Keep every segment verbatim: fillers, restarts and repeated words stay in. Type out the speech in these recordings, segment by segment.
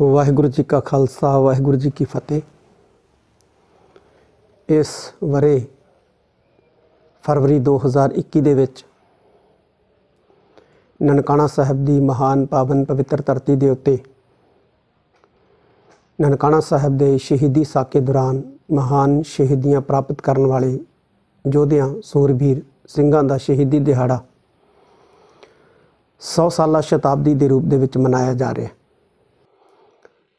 वाहिगुरु जी का खालसा वाहिगुरु जी की फतेह। इस वरे फरवरी दो हज़ार इक्की दे विच ननकाणा साहब की महान पावन पवित्र धरती के उत्ते ननकाणा साहब के शहीदी साके दौरान महान शहीदियाँ प्राप्त करने वाले योद्धा सूरबीर सिंघां दा शहीदी दिहाड़ा सौ साला शताब्दी के रूप में मनाया जा रहा है।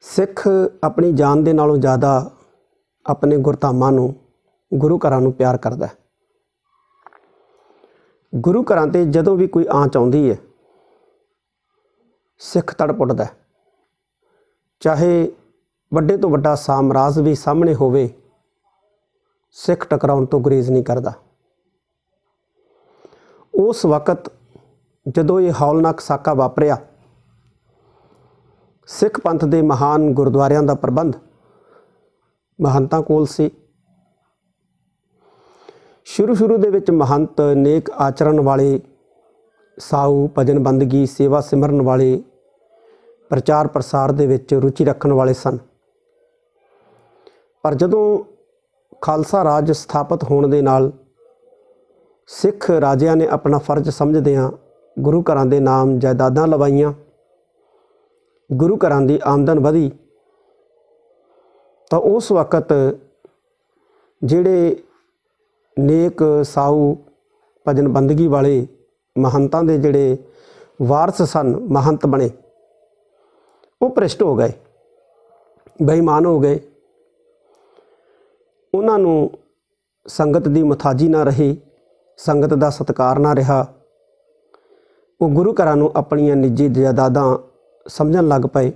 सिख अपनी जान दे नालों ज़्यादा अपने गुरधामां नूं गुरु घरां नूं प्यार करता है। गुरु घरां ते जदों भी कोई आँच आउंदी है सिख तड़प उठदा है, चाहे वड्डे तो वड्डा सामराज भी सामने होवे सिख टकराउण तो गुरेज नहीं करता। उस वक्त जदों ये हौलनाक साका वापरिया सिख पंथ के महान गुरुद्वारों का प्रबंध महंतों कोल सी। शुरू शुरू दे विच महंत नेक आचरण वाले साऊ भजन बंदगी सेवा सिमरन वाले प्रचार प्रसार दे विच रुचि रखन वाले सन, पर जदों खालसा राज स्थापित होने दे नाल सिख राजियां ने अपना फर्ज समझदियां गुरु घरां दे नाम जायदादां लवाइयां, गुरु घरां दी आमदन वधी, तो उस वक्त जेड़े नेक साऊ भजन बंदगी वाले महंतां दे जेड़े वारस सन महंत बने वो भ्रिष्ट हो गए, बेईमान हो गए। उन्हां नूं संगत दी मुथाजी ना रही, संगत दा सत्कार ना रहा, वो गुरु घरां नूं अपणियां निजी जायदादां समझन लग पे।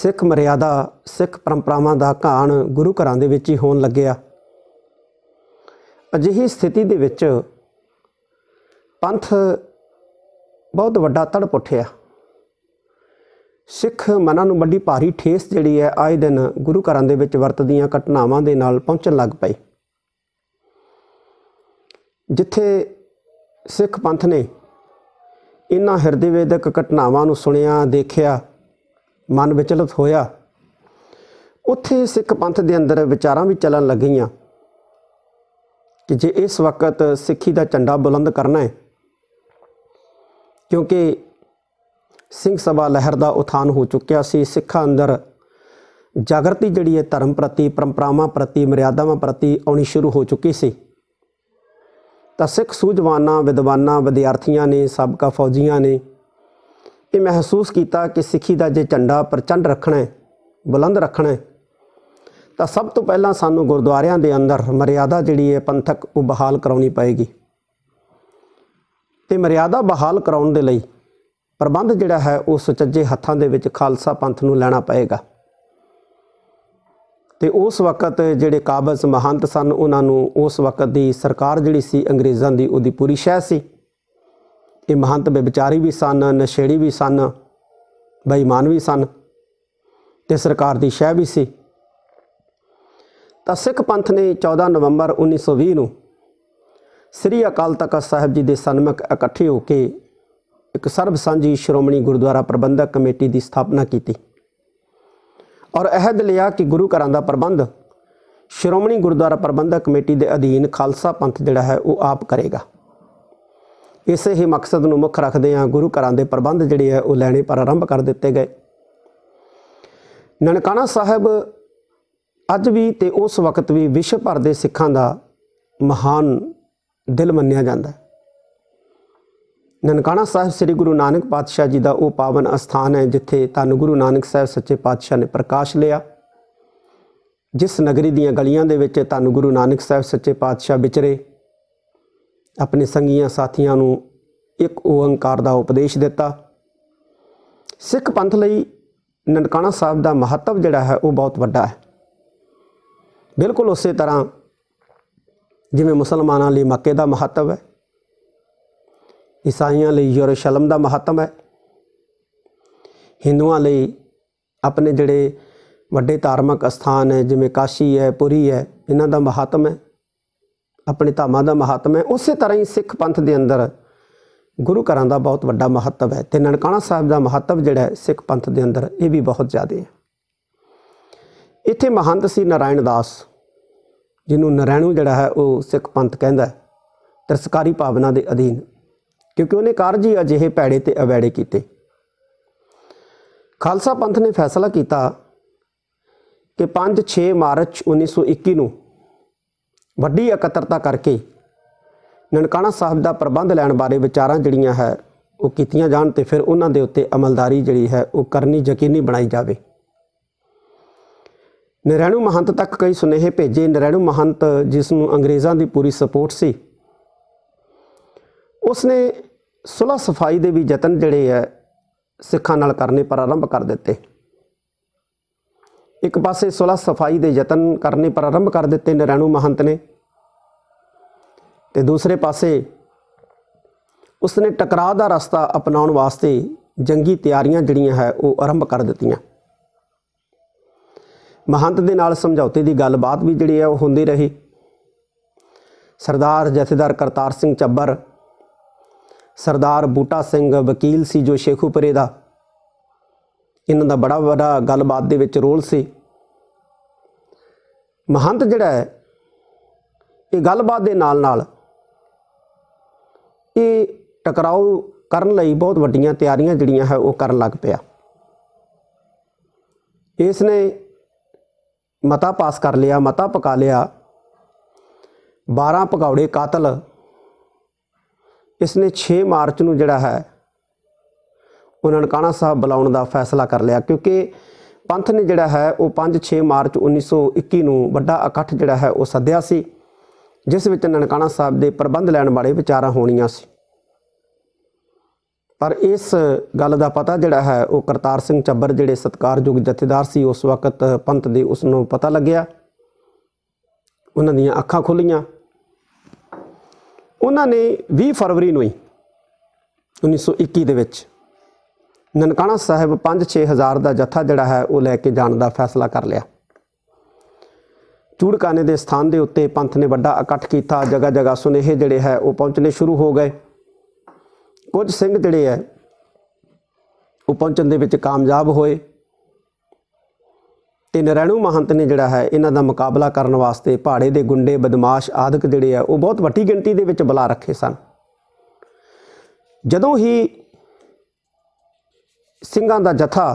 सिख मर्यादा सिख परंपरावां दा घाण गुरु घरां दे विच ही होण लग्गिया। अजिही स्थिति दे विच पंथ बहुत वड्डा तड़प उठिया। सिख मनां नूं बड़ी भारी ठेस जिहड़ी है आए दिन गुरु घरां दे विच वरतदीयां घटनावां दे नाल पहुंचण लग पई। जिथे सिख पंथ ने इन्हां हिरदे वेदक घटनावां नूं सुनिया देखिया मन विचलित होया, उत्थे सिख पंथ दे अंदर विचारां भी चलन लगियां कि जे इस वक्त सिक्खी दा झंडा बुलंद करना है, क्योंकि सिंह सभा लहर दा उथान हो चुक्या सी। सिक्खां अंदर जागृति जिहड़ी है धर्म प्रति परंपरावां प्रति मर्यादावां प्रति आउणी शुरू हो चुकी सी। तो सिख सूझवाना विद्वाना विद्यार्थियों ने सबका फौजिया ने यह महसूस किया कि सिक्खी का जो झंडा प्रचंड रखना है बुलंद रखना है तो सब तो पहला सानू गुरुद्वारों के अंदर मर्यादा जिहड़ी है पंथक वो बहाल करानी पएगी। तो मर्यादा बहाल कराने के लिए प्रबंध जिहड़ा है वो सुचज्जे हत्थों के विच खालसा पंथ नूं लैना पएगा। तो उस वक्त जेडे काबज़ महंत सन उन्होंने उस वक्त की सरकार जिहड़ी सी अंग्रेज़ों की उहदी पूरी शह सी। ये महंत बेविचारी भी सन, नशेड़ी भी सन, बेईमान भी सन, तो सरकार की शह भी सी। तो सिख पंथ ने चौदह नवंबर उन्नीस सौ भी श्री अकाल तख्त साहब जी के सन्मुख इकट्ठे होकर एक सर्ब सांझी श्रोमणी गुरुद्वारा प्रबंधक कमेटी की स्थापना की और अहद लिया कि गुरु घरां दा प्रबंध श्रोमणी गुरुद्वारा प्रबंधक कमेटी के अधीन खालसा पंथ जिहड़ा है वो आप करेगा। इसे ही मकसद नूं मुख रखदे आ गुरु घरां दे प्रबंध जिहड़े है वो लैणे प्रारंभ कर दिते गए। ननकाणा साहब अज भी तो उस वक्त भी विश्व भर के सिखां दा महान दिल मन्निया जांदा है। ननकाणा साहब श्री गुरु नानक पातशाह जी का वह पावन अस्थान है जिथे धन गुरु नानक साहब सच्चे पातशाह ने प्रकाश लिया। जिस नगरी दीयां गलियां दे विच धन गुरु नानक साहब सच्चे पातशाह विचरे, अपने संगियां साथियां नूं एक ओंकार का उपदेश दिता। सिख पंथ लई ननकाणा साहब का महत्व जिहड़ा है वह बहुत वड्डा है। बिल्कुल उस तरह जिवें मुसलमानां लई मक्के का महत्व है, ईसाइयां लई यरूशलम का महत्व है, हिंदुआं लई अपने जिहड़े वड्डे धार्मिक अस्थान है जिवें काशी है पुरी है इन्हां दा महत्व है, अपने धामां दा महत्व है। उस तरह ही सिख पंथ के अंदर गुरु घरां दा बहुत वड्डा महत्व है। तो ननकाणा साहिब का महत्व जोड़ा है सिख पंथ के अंदर ये भी बहुत ज़्यादा है। इत्थे महंत सी नारायण दास जिन्हों नारायणू जोड़ा है वो सिख पंथ कहता है, तिरस्कारी भावना के अधीन, क्योंकि उन्हें कारज ही अजिहे भैड़े तो अवैड़े किए। खालसा पंथ ने फैसला किया कि पाँच छे मार्च उन्नीस सौ इक्की नूं वड्डी एकत्रता करके ननकाणा साहब का प्रबंध लैण बारे विचारां जिहड़ियां है वो कीतियां जाण ते फिर उन्हां दे उत्ते अमलदारी जिहड़ी है वो करनी यकीनी बनाई जावे। नरैणू महंत तक कई सुनेहे भेजे। नरैणू महंत जिसनूं अंग्रेज़ां की पूरी सपोर्ट सी, उसने सुलह सफाई दे भी यतन जिहड़े है सिखां नाल करने प्रारंभ कर दिते। एक पासे सुलह सफाई दे यतन करने प्रारंभ कर दिते नरैणू महंत ने, तो दूसरे पासे उसने टकराव का रास्ता अपनाउण वास्ते जंगी तैयारियां जिहड़ियां है वो आरंभ कर दित्तियां। महंत दे नाल समझौते की गलबात भी जिहड़ी है वो होंदी रही। सरदार जथेदार करतार सिंह चब्बर, सरदार बूटा सिंह वकील सी जो शेखूपुरे का, इन्हां दा बड़ा बड़ा गलबात दे विच रोल सी। महंत जिहड़ा है ये गलबात दे नाल नाल ये टकराव करन लई बहुत वड्डियां तैयारियां जिहड़ियां है वो करन लग पिया। इसने मता पास कर लिया, मता पका लिया, बारह भगौड़े कातल इसने छे मार्च नूं जिहड़ा है ननकाणा साहब बुलाउण दा फैसला कर लिया, क्योंकि पंथ ने जिहड़ा है वो पाँच छे मार्च उन्नीस सौ इक्की नूं वड्डा इकट्ठ जिहड़ा है वो सद्दिया सी, जिस विच ननकाणा साहब दे प्रबंध लैण बारे विचारां होणियां सी। पर इस गल दा पता जिहड़ा है वो करतार सिंह चब्बर जिहड़े सत्कारयोग जथेदार सी उस वक्त पंथ दे, उसनों पता लग्या। उन्हां दीयां अखां खुल्लियां। उन्हां ने बीस फरवरी नूं ही उन्नीस सौ इक्की दे विच ननकाणा साहिब पाँच छे हज़ार का जत्था जिहड़ा है वो लैके जाण दा फैसला कर लिया। चूड़काने के स्थान के उत्ते पंथ ने वड्डा इकट्ठ किया। जगह जगह सुनेहे जिहड़े है वो पहुँचने शुरू हो गए। कुछ सिंह जिहड़े है वो पहुँचण दे विच कामयाब होए, ते नरैणू महंत ने जिहड़ा है इन्हां दा मुकाबला करन वास्ते भाड़े दे गुंडे बदमाश आदक जिहड़े है वो बहुत वड्डी गिणती दे विच बुला रखे सन। जदों ही सिंघां दा जत्था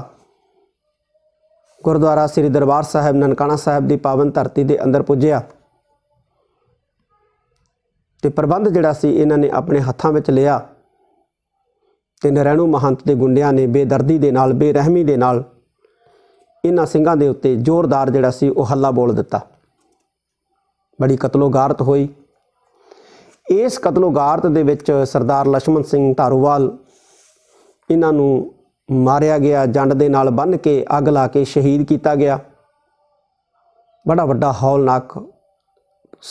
गुरुद्वारा श्री दरबार साहब ननकाणा साहब की पावन धरती के अंदर पुज्या, तो प्रबंध जिहड़ा सी इन्हां ने अपने हत्थां विच लिया। तो नरैणू महंत के गुंडियां ने बेदर्दी के नाल, बेरहमी के नाल इन्हां सिंघां दे उत्ते जोरदार जिहड़ा सी वो हल्ला बोल दिता। बड़ी कतलोगारत होई। इस कतलोगारत दे विच सरदार लछमन सिंह धारोवाल इन्हां नूं मारिया गया, जंड दे नाल बन्न के अग ला के शहीद किया गया। बड़ा वड्डा हौलनाक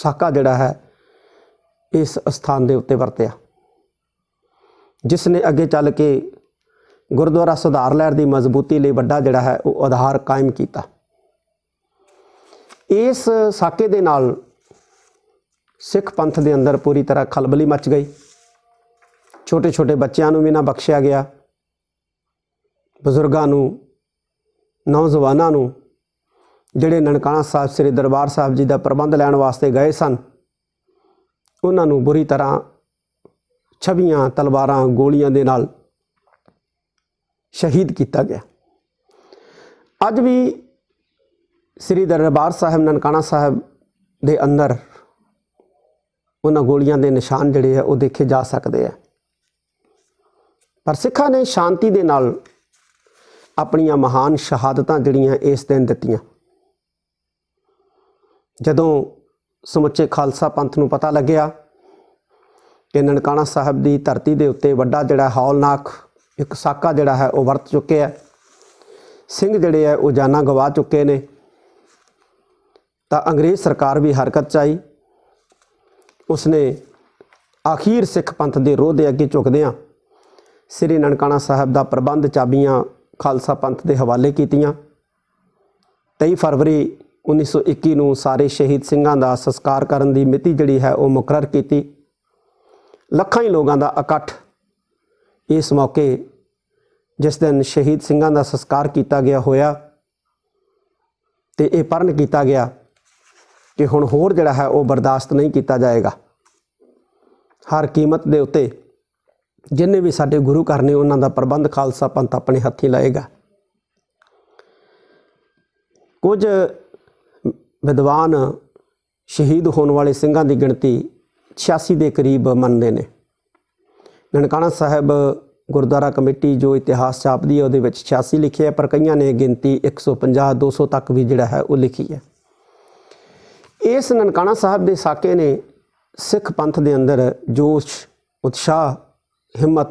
साका जिहड़ा है इस स्थान के उत्ते वरत्या, जिसने अगे चल के गुरुद्वारा सुधार लहर की मजबूती लिए वड्डा जिहड़ा है वो आधार कायम किया। इस साके दे नाल सिख पंथ के अंदर पूरी तरह खलबली मच गई। छोटे छोटे बच्चों को भी ना बख्शिया गया, बजुर्गों नूं, नौजवानों नूं, जिहड़े ननकाणा साहब श्री दरबार साहब जी का प्रबंध लैण वास्ते गए सन, उन्हां नूं बुरी तरह छवियां, तलवारां, गोलियां दे नाल शहीद किया गया। अज भी श्री दरबार साहब ननकाणा साहब दे अंदर उन्हां गोलियां दे निशान जिहड़े है वो देखे जा सकते हैं। पर सिखां ने शांति दे नाल अपनियां महान शहादतां जिहड़ियां इस दिन दित्तियां। जदों समुचे खालसा पंथ नूं पता लग्या कि ननकाणा साहब की धरती के उत्ते वड्डा जिहड़ा हौलनाक एक साका जिहड़ा है वह वरत चुके है, सिंह जिहड़े है वह जाना गवा चुके ने, तो अंग्रेज़ सरकार भी हरकत च आई। उसने आखिर सिख पंथ के रोह दे अगे झुकदिआं श्री ननकाणा साहब का प्रबंध चाबियां खालसा पंथ के हवाले कीतियां। तेई फरवरी उन्नीस सौ इक्की नूं सारे शहीद सिंघां का संस्कार करन दी मिति जिहड़ी है वह मुकरर की। लखां ही लोगों का इकट्ठ इस मौके जिस दिन शहीद सिंघां दा संस्कार किया गया होया ते इह प्रण किया गया कि हुण होर जिहड़ा है वह बर्दाश्त नहीं किया जाएगा। हर कीमत दे उत्ते जिन्हें भी साडे गुरु घर ने उन्हां दा प्रबंध खालसा पंथ अपने हत्थी लाएगा। कुछ विद्वान शहीद होने वाले सिंघां की गिणती छियासी के करीब मनते हैं। ननकाना साहब गुरुद्वारा कमेटी जो इतिहास छापती है वो छियासी लिखी है, पर कई ने गिनती एक सौ पंजा दो सौ तक भी जिहड़ा है वो लिखी है। इस ननकाना साहब के साके ने सिख पंथ के अंदर जोश उत्साह हिम्मत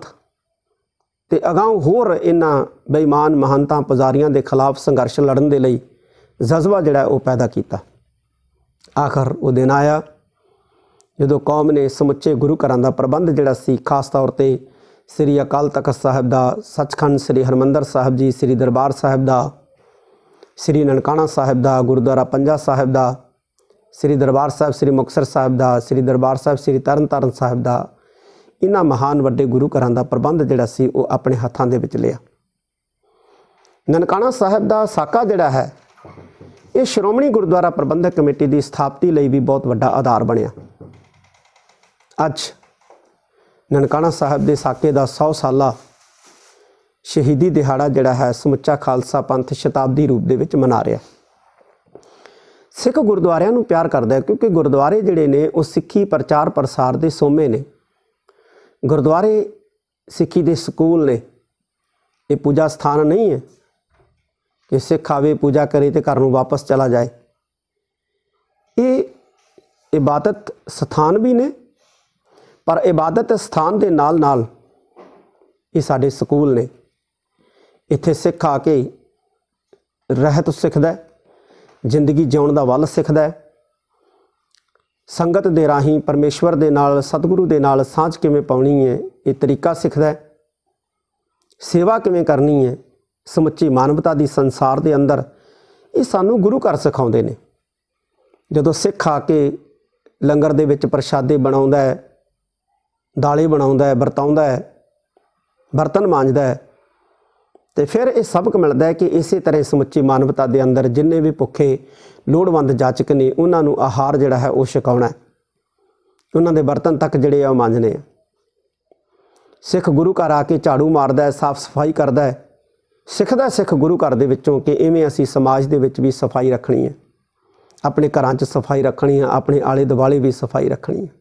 ते अगांह होर इन्हां बेईमान महंतां पुजारियां के खिलाफ संघर्ष लड़न के लिए जज्बा जिहड़ा वह पैदा किया। आखिर वो दिन आया जो कौम ने समुचे गुरु घरां दा प्रबंध जिहड़ा सी खास तौर पर श्री अकाल तख्त साहब का, सचखंड श्री हरमंदर साहब जी, श्री दरबार साहब का, श्री ननकाना साहब का, गुरुद्वारा पंजा साहब का, श्री दरबार साहब श्री मुक्तसर साहब का, श्री दरबार साहब श्री तरन तारण साहब का, इन्हां महान वड्डे गुरु घरां दा प्रबंध जिहड़ा सी वो अपने हत्थां दे विच लिया। ननकाना साहब का साका जिहड़ा है ये श्रोमणी गुरुद्वारा प्रबंधक कमेटी की स्थापति लई भी बहुत वड्डा आधार बनिया। अज ननकाना साहब के साके का सौ साला शहीदी दिहाड़ा जिहड़ा है समुचा खालसा पंथ शताब्दी रूप दे विच मना रहा। सिख गुरुद्वारियां नूं प्यार करदा है क्योंकि गुरुद्वारे जिहड़े ने वो सिक्खी प्रचार प्रसार दे सोमे ने। गुरुद्वारे सिक्खी दे स्कूल ने, ये पूजा स्थान नहीं है कि सिख आवे पूजा करे तो घर वापस चला जाए। ये इबादत स्थान भी ने, पर इबादत स्थान के नाल नाल ये साडे स्कूल ने। इत्थे सिख आके रहत सिखदा है, जिंदगी जीउण दा वल सिखदा है, संगत दे राहीं परमेश्वर दे नाल सतगुरु दे नाल सांझ किवें पाउणी है ये तरीका सिखदा है, सेवा किवें करनी है समुची मानवता दी संसार दे अंदर ये सानू गुरु घर सिखाउंदे ने। जदों सिख आके लंगर दे विच प्रशादे बनाउंदा है, दाले बनाउंदा है, बरताउंदा है, बर्तन मांजदा है, तो फिर ये सबक मिलता है कि इसी तरह समुची मानवता दे अंदर जिन्ने भी भुखे लोड़वंद जाचक ने उन्हां नूं आहार जिहड़ा है वो छकाउणा है, उन्हां दे बर्तन तक जिहड़े आ मांजने आ। सिख गुरु घर आके झाड़ू मारदा है, साफ सफाई करदा है, सिखदा सिख गुरु घर दे विच्चों कि इवें असीं समाज दे विच भी सफाई रखनी है, अपने घरां च सफाई रखनी है, अपने आले दुआले भी सफाई रखनी है।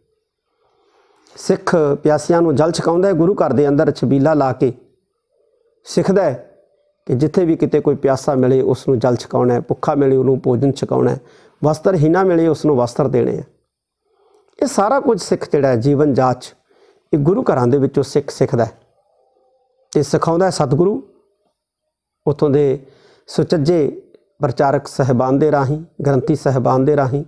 सिख प्यासियां नूं जल छकाउंदा है, गुरु घर दे अंदर छबीला ला के सिखदा है कि जिथे भी किते कोई प्यासा मिले उसनूं जल छकाउणा है, भुखा मिले उहनूं भोजन छकाउणा है, वस्त्रहीना मिले उसनूं वस्त्र देणे है। ये सारा कुछ सिख जिहड़ा है जीवन जाच ये गुरु घरां दे विच्चों सिख सिखदा है ते सिखाउंदा है सतगुरु उतों के सुचज्जे प्रचारक साहबान दे राहीं, ग्रंथी साहबान दे राहीं।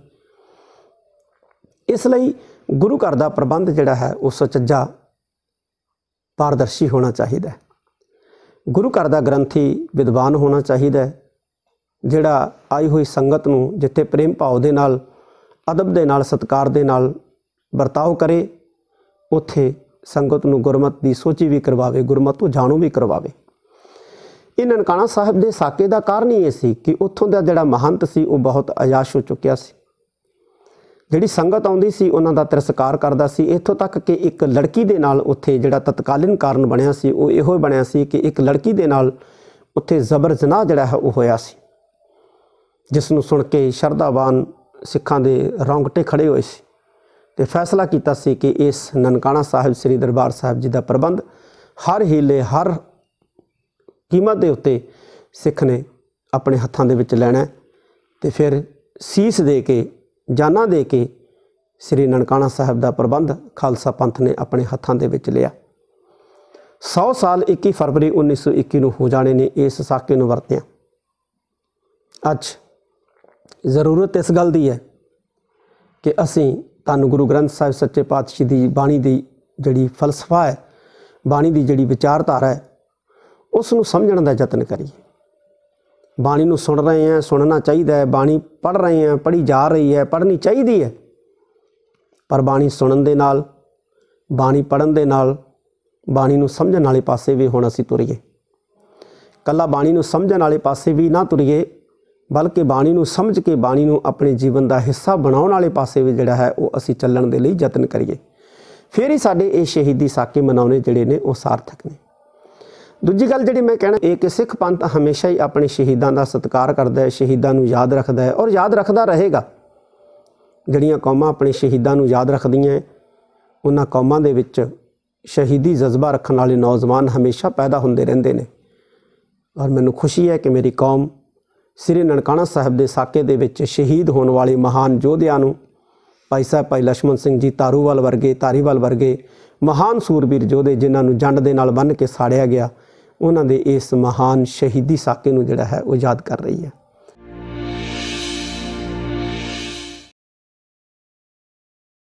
इसलिए गुरु घर का प्रबंध जिहड़ा है वह सुचज्जा पारदर्शी होना चाहिए। गुरु घर का ग्रंथी विद्वान होना चाहिए जिहड़ा आई हुई संगत नूं जिथे प्रेम भाव दे नाल, अदब दे नाल, सत्कार दे नाल बर्ताव करे, उत्थे संगत नूं गुरमत की सोची भी करवावे, गुरमत तो जाणू भी करवावे। ये ननकाना साहब के साके का कारण ही ये कि उत्थों का जोड़ा महंत सी वो बहुत अयाश हो चुकिया सी। जिहड़ी संगत आउंदी सी उन्हां दा तिरस्कार करदा सी, इत्थों तक कि एक लड़की दे नाल उत्थे जिहड़ा तत्कालीन कारण बनिया सी वो इहो बनिया सी कि एक लड़की दे नाल उत्थे जबर ज़नाह जिहड़ा है वो होया सी, जिसनूं सुण के शरधावान सिखां दे रौंगटे खड़े होए सी ते फैसला कीता सी कि इस ननकाना साहब श्री दरबार साहब जी का प्रबंध हर हीले हर कीमत के उत्ते सिख ने अपने हत्थों के लैना तो फिर सीस दे के जाना दे के श्री ननकाना साहब का प्रबंध खालसा पंथ ने अपने हत्थों के लिया। सौ साल इक्की फरवरी उन्नीस सौ इक्की हो जाने ने इस साके नूं वरतिया। अज जरूरत इस गल की है कि असीं तुहानूं गुरु ग्रंथ साहब सच्चे पातशाह की बाणी की जिहड़ी फलसफा है, बाणी की जिहड़ी विचारधारा है उसनूं समझण दा यतन करिए। बाणी नूं सुन रहे हैं, सुनना चाहिए है, बाणी पढ़ रहे हैं, पढ़ी जा रही है, पढ़नी चाहिए है, पर बाणी सुनन दे नाल, बाणी पढ़न दे नाल, ਬਾਣੀ ਨੂੰ ਸਮਝਣ ਵਾਲੇ ਪਾਸੇ ਵੀ ਹੁਣ ਅਸੀਂ ਤੁਰੀਏ। ਕੱਲਾ ਬਾਣੀ ਨੂੰ ਸਮਝਣ ਵਾਲੇ ਪਾਸੇ ਵੀ ਨਾ ਤੁਰੀਏ, बल्कि बाणी नूं समझ के बाणी नूं अपने जीवन का हिस्सा बनाने वाले पासे भी जिहड़ा है वो असी चलण दे लई यतन करिए, फिर ही साडे ये शहीदी साके मनाने जिहड़े ने वो सार्थक ने। दूजी गल जिहड़ी मैं कहना है कि सिख पंथ हमेशा ही अपने शहीदां दा सत्कार करदा है, शहीदां नूं याद रखदा है और याद रखदा रहेगा। जिहड़ियां कौमां अपने शहीदां नूं याद रखदियां है उन्हां कौमां दे विच शहीदी जज्बा रखण वाले नौजवान हमेशा पैदा हुंदे रहिंदे ने। और मैनूं खुशी है कि मेरी कौम श्री ननकाणा साहब के साके दे विच शहीद होने वाले महान योद्धियां नूं भाई साहब भाई लछमण सिंह जी धारोवाल वर्गे धारीवाल वर्गे महान सूरबीर योधे जिन्हां नूं जंड दे नाल बन के साड़िया गया, उन्हां दे इस महान शहीदी साके नूं जिहड़ा है वो याद कर रही है।